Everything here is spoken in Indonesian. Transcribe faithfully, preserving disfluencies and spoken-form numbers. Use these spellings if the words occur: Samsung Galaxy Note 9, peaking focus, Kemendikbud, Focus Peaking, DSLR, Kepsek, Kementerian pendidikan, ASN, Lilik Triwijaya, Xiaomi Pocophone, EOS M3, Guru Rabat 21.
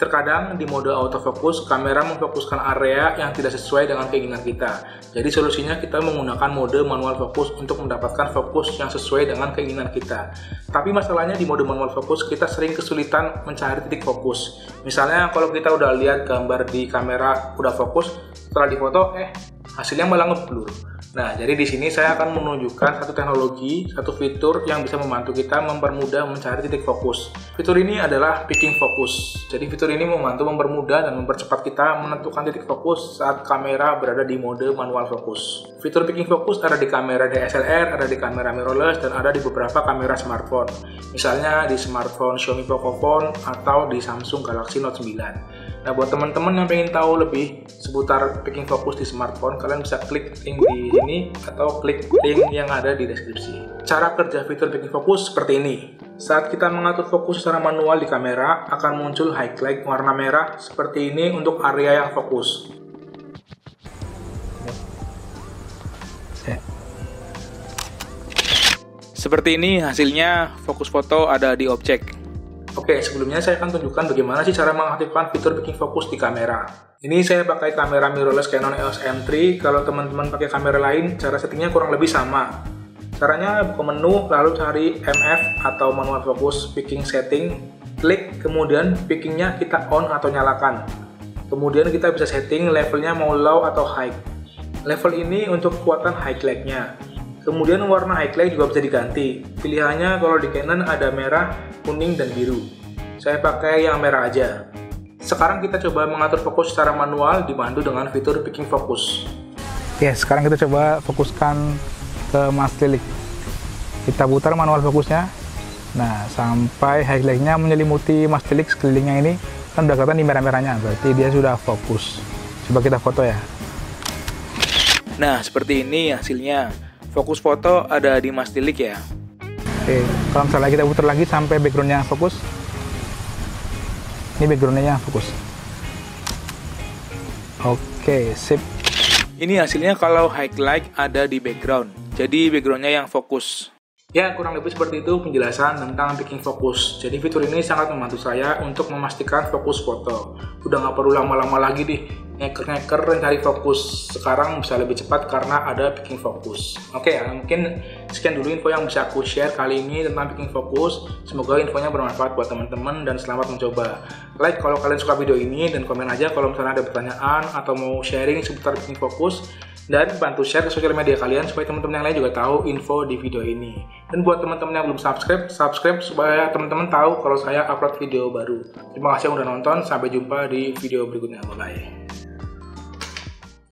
Terkadang di mode autofocus, kamera memfokuskan area yang tidak sesuai dengan keinginan kita. Jadi solusinya kita menggunakan mode manual fokus untuk mendapatkan fokus yang sesuai dengan keinginan kita. Tapi masalahnya di mode manual fokus kita sering kesulitan mencari titik fokus. Misalnya kalau kita udah lihat gambar di kamera udah fokus, setelah difoto, eh hasilnya malah ngeblur. Nah, jadi di sini saya akan menunjukkan satu teknologi, satu fitur yang bisa membantu kita mempermudah mencari titik fokus. Fitur ini adalah peaking focus. Jadi fitur ini membantu mempermudah dan mempercepat kita menentukan titik fokus saat kamera berada di mode manual fokus. Fitur peaking focus ada di kamera D S L R, ada di kamera mirrorless, dan ada di beberapa kamera smartphone. Misalnya di smartphone Xiaomi Pocophone atau di Samsung Galaxy Note sembilan. Nah, buat teman-teman yang pengen tahu lebih seputar peaking focus di smartphone, kalian bisa klik link di ini atau klik link yang ada di deskripsi. Cara kerja fitur peaking focus seperti ini. Saat kita mengatur fokus secara manual di kamera, akan muncul highlight warna merah seperti ini untuk area yang fokus. Seperti ini hasilnya fokus foto ada di objek. Oke, sebelumnya saya akan tunjukkan bagaimana sih cara mengaktifkan fitur peaking focus di kamera. Ini saya pakai kamera mirrorless Canon E O S M tiga. Kalau teman-teman pakai kamera lain, cara settingnya kurang lebih sama. Caranya buka menu, lalu cari M F atau manual focus peaking setting. Klik, kemudian peakingnya kita on atau nyalakan. Kemudian kita bisa setting levelnya mau low atau high. Level ini untuk kekuatan highlight-nya. Kemudian warna highlight juga bisa diganti. Pilihannya kalau di Canon ada merah, kuning, dan biru. Saya pakai yang merah aja. Sekarang kita coba mengatur fokus secara manual dibantu dengan fitur peaking focus. Oke, sekarang kita coba fokuskan ke mas lilik. Kita putar manual fokusnya. Nah, sampai highlight-nya menyelimuti mas lilik sekelilingnya ini. Kan udah kelihatan di merah-merahnya, berarti dia sudah fokus. Coba kita foto ya. Nah, seperti ini hasilnya. Fokus foto ada di mas tilik ya. Oke, kalau misalnya kita putar lagi sampai backgroundnya fokus. Ini backgroundnya fokus. Oke, sip. Ini hasilnya kalau highlight ada di background. Jadi backgroundnya yang fokus. Ya, kurang lebih seperti itu penjelasan tentang peaking focus. Jadi fitur ini sangat membantu saya untuk memastikan fokus foto. Udah nggak perlu lama-lama lagi deh. Ngeker-ngeker cari fokus, sekarang bisa lebih cepat karena ada peaking focus. Oke, ya, mungkin sekian dulu info yang bisa aku share kali ini tentang peaking focus. Semoga infonya bermanfaat buat teman-teman dan selamat mencoba. Like kalau kalian suka video ini dan komen aja kalau misalnya ada pertanyaan atau mau sharing seputar peaking focus, dan bantu share ke sosial media kalian supaya teman-teman yang lain juga tahu info di video ini. Dan buat teman-teman yang belum subscribe, subscribe supaya teman-teman tahu kalau saya upload video baru. Terima kasih yang udah nonton, sampai jumpa di video berikutnya. Bye.